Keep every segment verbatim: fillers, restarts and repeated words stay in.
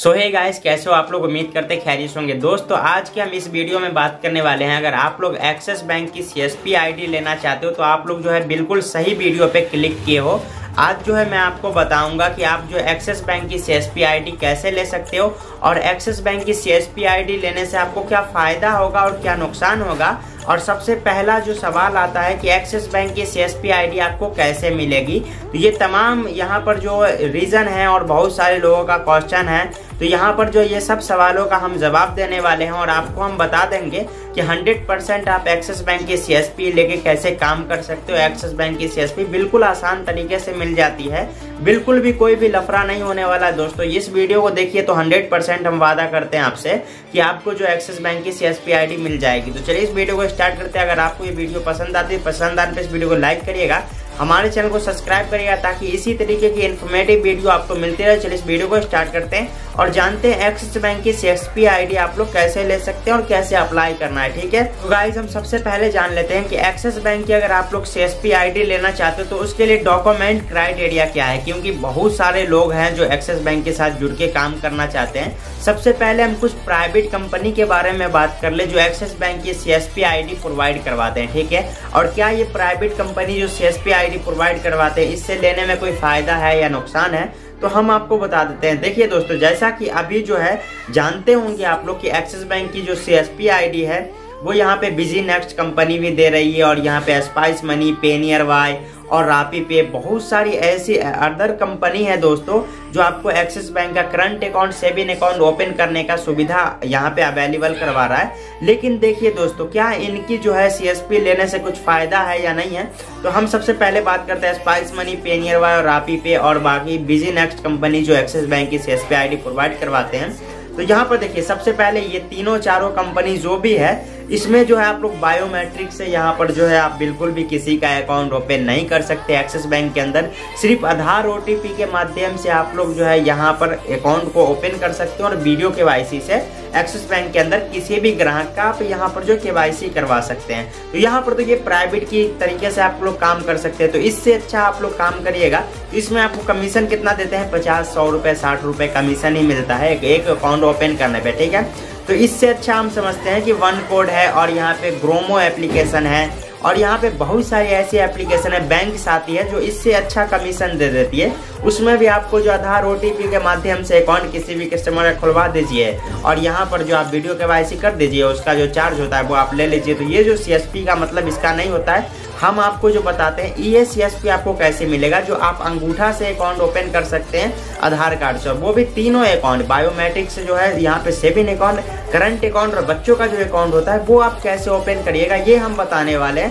सो hey guys, कैसे हो आप लोग? उम्मीद करते खैरियत होंगे। दोस्तों आज के हम इस वीडियो में बात करने वाले हैं, अगर आप लोग एक्सिस बैंक की सीएसपी आईडी लेना चाहते हो तो आप लोग जो है बिल्कुल सही वीडियो पे क्लिक किए हो। आज जो है मैं आपको बताऊंगा कि आप जो एक्सिस बैंक की सीएसपी आईडी कैसे ले सकते हो और एक्सिस बैंक की सीएसपी आईडी लेने से आपको क्या फ़ायदा होगा और क्या नुकसान होगा। और सबसे पहला जो सवाल आता है कि एक्सिस बैंक की सीएसपी आईडी आपको कैसे मिलेगी, तो ये तमाम यहाँ पर जो रीज़न है और बहुत सारे लोगों का क्वेश्चन है, तो यहाँ पर जो ये सब सवालों का हम जवाब देने वाले हैं और आपको हम बता देंगे कि हंड्रेड परसेंट आप एक्सिस बैंक की सीएसपी लेके कैसे काम कर सकते हो। एक्सिस बैंक की सीएसपी बिल्कुल आसान तरीके से मिल जाती है, बिल्कुल भी कोई भी लफड़ा नहीं होने वाला है। दोस्तों इस वीडियो को देखिए तो हंड्रेड परसेंट हम वादा करते हैं आपसे कि आपको जो एक्सिस बैंक की सीएसपी आईडी मिल जाएगी। तो चलिए इस वीडियो को स्टार्ट करते हैं। अगर आपको ये वीडियो पसंद आती है, पसंद आने पर इस वीडियो को लाइक करिएगा, हमारे चैनल को सब्सक्राइब करिएगा ताकि इसी तरीके की इन्फॉर्मेटिव वीडियो आपको मिलती रहे। चलिए इस वीडियो को स्टार्ट करते हैं और जानते हैं एक्सिस बैंक की सीएसपी आईडी आप लोग कैसे ले सकते हैं और कैसे अप्लाई करना है। ठीक है तो गाइस, हम सबसे पहले जान लेते हैं कि एक्सिस बैंक की अगर आप लोग सीएसपी आईडी लेना चाहते हो तो उसके लिए डॉक्यूमेंट क्राइटेरिया क्या है, क्योंकि बहुत सारे लोग हैं जो एक्सिस बैंक के साथ जुड़ के काम करना चाहते हैं। सबसे पहले हम कुछ प्राइवेट कंपनी के बारे में बात कर ले जो एक्सिस बैंक की सीएसपी आईडी प्रोवाइड करवाते हैं। ठीक है, और क्या ये प्राइवेट कंपनी जो सीएसपी आईडी प्रोवाइड करवाते हैं इससे लेने में कोई फायदा है या नुकसान है, तो हम आपको बता देते हैं। देखिए दोस्तों, जैसा कि अभी जो है जानते होंगे आप लोग कि एक्सिस बैंक की जो सीएसपी आईडी है वो यहाँ पे बिजी नेक्स्ट कंपनी भी दे रही है और यहाँ पे स्पाइस मनी, पेनियर वाई और रापी पे बहुत सारी ऐसी अदर कंपनी है दोस्तों जो आपको एक्सिस बैंक का current account, saving account open करने का सुविधा यहाँ पे अवेलेबल करवा रहा है। लेकिन देखिए दोस्तों, क्या इनकी जो है सीएसपी लेने से कुछ फ़ायदा है या नहीं है, तो हम सबसे पहले बात करते हैं स्पाइस मनी, पेनियर वाई और रापी पे और बाकी बिजी नेक्स्ट कंपनी जो एक्सिस बैंक की सीएसपी आईडी प्रोवाइड करवाते हैं। तो यहाँ पर देखिए, सबसे पहले ये तीनों चारों कंपनी जो भी है इसमें जो है आप लोग बायोमेट्रिक से यहाँ पर जो है आप बिल्कुल भी किसी का अकाउंट ओपन नहीं कर सकते। एक्सिस बैंक के अंदर सिर्फ आधार, ओटीपी के माध्यम से आप लोग जो है यहाँ पर अकाउंट को ओपन कर सकते हो और वीडियो केवाईसी से एक्सिस बैंक के अंदर किसी भी ग्राहक का आप यहाँ पर जो केवाईसी करवा सकते हैं। तो यहाँ पर तो ये प्राइवेट की तरीके से आप लोग काम कर सकते हैं। तो इससे अच्छा आप लोग काम करिएगा। इसमें आपको कमीशन कितना देते हैं, पचास, सौ रुपये, साठ रुपये कमीशन ही मिलता है एक अकाउंट ओपन करने पर। ठीक है, तो इससे अच्छा हम समझते हैं कि वन कोड है और यहाँ पे ग्रोमो एप्लीकेशन है और यहाँ पे बहुत सारी ऐसी एप्लीकेशन है, बैंक साथी है जो इससे अच्छा कमीशन दे देती है। उसमें भी आपको जो आधार, ओटीपी के माध्यम से अकाउंट किसी भी कस्टमर का खुलवा दीजिए और यहाँ पर जो आप वीडियो केवाईसी कर दीजिए, उसका जो चार्ज होता है वो आप ले लीजिए। तो ये जो सीएसपी का मतलब इसका नहीं होता है, हम आपको जो बताते हैं ये सीएसपी आपको कैसे मिलेगा जो आप अंगूठा से अकाउंट ओपन कर सकते हैं आधार कार्ड से, वो भी तीनों अकाउंट बायोमेट्रिक से जो है यहाँ पे सेविंग अकाउंट, करंट अकाउंट और बच्चों का जो अकाउंट होता है वो आप कैसे ओपन करिएगा, ये हम बताने वाले हैं।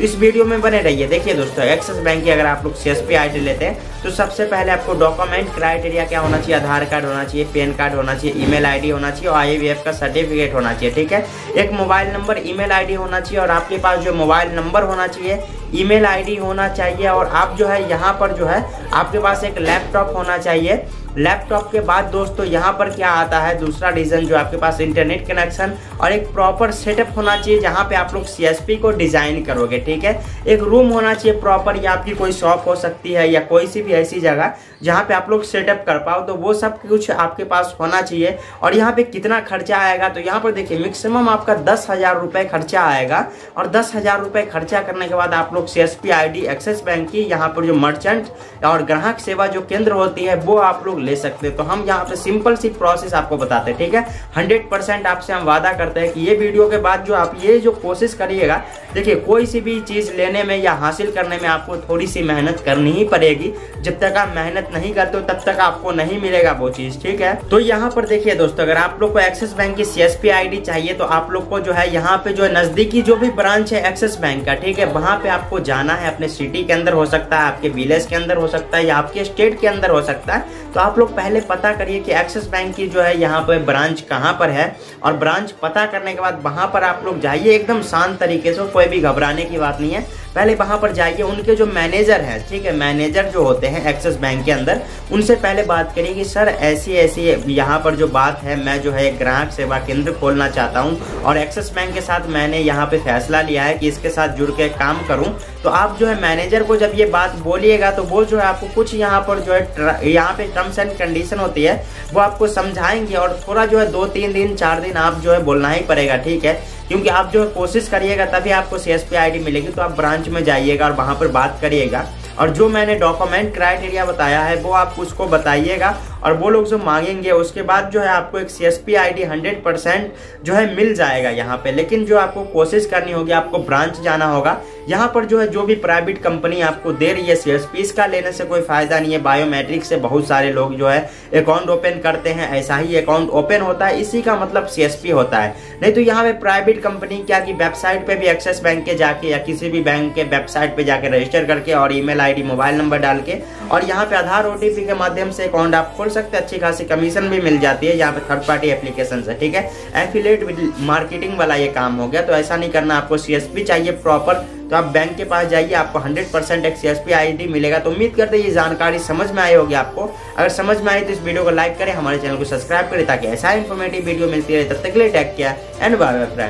इस वीडियो में बने रहिए। देखिए दोस्तों, एक्सिस बैंक की अगर आप लोग सीएसपी आईडी लेते हैं तो सबसे पहले आपको डॉक्यूमेंट क्राइटेरिया क्या होना चाहिए, आधार कार्ड होना चाहिए, पैन कार्ड होना चाहिए, ईमेल आईडी होना चाहिए और आईवीएफ का सर्टिफिकेट होना चाहिए। ठीक है, एक मोबाइल नंबर, ईमेल आईडी होना चाहिए और आपके पास जो मोबाइल नंबर होना चाहिए, ईमेल आईडी होना चाहिए और आप जो है यहाँ पर जो है आपके पास एक लैपटॉप होना चाहिए। लैपटॉप के बाद दोस्तों यहाँ पर क्या आता है, दूसरा रीज़न जो आपके पास इंटरनेट कनेक्शन और एक प्रॉपर सेटअप होना चाहिए जहाँ पे आप लोग सीएसपी को डिज़ाइन करोगे। ठीक है, एक रूम होना चाहिए प्रॉपर, या आपकी कोई शॉप हो सकती है या कोई सी भी ऐसी जगह जहाँ पे आप लोग सेटअप कर पाओ, तो वो सब कुछ आपके पास होना चाहिए। और यहाँ पर कितना खर्चा आएगा, तो यहाँ पर देखिए मैक्सिमम आपका दस हज़ार रुपये खर्चा आएगा और दस हज़ार रुपये खर्चा करने के बाद आप लोग सीएसपी आईडी एक्सिस बैंक की यहाँ पर जो मर्चेंट और ग्राहक सेवा जो केंद्र होती है वो आप लोग ले सकते हैं। तो हम यहाँ पे सिंपल सी प्रोसेस आपको बताते हैं। ठीक है, हंड्रेड परसेंट आपसे हम वादा करते हैं कि ये वीडियो के बाद जो आप ये जो कोशिश करिएगा, देखिए कोई सी भी चीज़ लेने में या हासिल करने में आपको थोड़ी सी मेहनत करनी ही पड़ेगी। जब तक आप मेहनत नहीं करते हो तब तक आपको नहीं मिलेगा वो चीज़। ठीक है, तो यहाँ पर देखिए दोस्तों, अगर आप लोग को एक्सिस बैंक की सीएसपी आईडी चाहिए तो आप लोग को जो है यहाँ पे जो नज़दीकी जो भी ब्रांच है एक्सिस बैंक का, ठीक है, वहाँ पे आपको जाना है। अपने सिटी के अंदर हो सकता है, आपके विलेज के अंदर हो सकता है या आपके स्टेट के अंदर हो सकता है। तो आप लोग पहले पता करिए कि एक्सिस बैंक की जो है यहाँ पर ब्रांच कहाँ पर है और ब्रांच पता करने के बाद वहाँ पर आप लोग जाइए एकदम शांत तरीके से, कोई भी घबराने की बात नहीं है। पहले वहाँ पर जाइए, उनके जो मैनेजर हैं, ठीक है, मैनेजर जो होते हैं एक्सिस बैंक के अंदर, उनसे पहले बात करिए कि सर ऐसी ऐसी यहाँ पर जो बात है, मैं जो है ग्राहक सेवा केंद्र खोलना चाहता हूँ और एक्सिस बैंक के साथ मैंने यहाँ पे फैसला लिया है कि इसके साथ जुड़ के काम करूँ। तो आप जो है मैनेजर को जब ये बात बोलिएगा तो वो जो है आपको कुछ यहाँ पर जो है यहाँ पे टर्म्स एंड कंडीशन होती है वो आपको समझाएंगे और थोड़ा जो है दो तीन दिन चार दिन आप जो है बोलना ही पड़ेगा, ठीक है, क्योंकि आप जो है कोशिश करिएगा तभी आपको सीएसपी आईडी मिलेगी। तो आप ब्रांच में जाइएगा और वहाँ पर बात करिएगा और जो मैंने डॉक्यूमेंट क्राइटेरिया बताया है वो आप उसको बताइएगा और वो लोग जो मांगेंगे उसके बाद जो है आपको एक सीएसपी आईडी हंड्रेड परसेंट जो है मिल जाएगा यहाँ पे। लेकिन जो आपको कोशिश करनी होगी, आपको ब्रांच जाना होगा। यहाँ पर जो है जो भी प्राइवेट कंपनी आपको दे रही है सीएसपी, इसका लेने से कोई फ़ायदा नहीं है। बायोमेट्रिक से बहुत सारे लोग जो है अकाउंट ओपन करते हैं, ऐसा ही अकाउंट ओपन होता है, इसी का मतलब सीएसपी होता है। नहीं तो यहाँ पे प्राइवेट कंपनी क्या कि वेबसाइट पर भी एक्सिस बैंक के जाके या किसी भी बैंक के वेबसाइट पर जाके रजिस्टर करके और email ID mobile number डाल के और यहाँ पे आधार ओ टी पी के माध्यम से अकाउंट आप खोल सकते हैं। अच्छी खासी कमीशन भी मिल जाती है यहाँ पे थर्ड पार्टी एप्लीकेशन से, ठीक है, एफिलिएट मार्केटिंग वाला ये काम हो गया। तो ऐसा नहीं करना, आपको सीएसपी चाहिए प्रॉपर, तो आप बैंक के पास जाइए, आपको हंड्रेड परसेंट एक सीएसपी आईडी मिलेगा। तो उम्मीद करते हैं ये जानकारी समझ में आई होगी आपको। अगर समझ में आई तो इस वीडियो को लाइक करें, हमारे चैनल को सब्सक्राइब करें ताकि ऐसा इन्फॉर्मेटिव वीडियो मिलती रहे। तब तक के लिए take care and bye bye friend.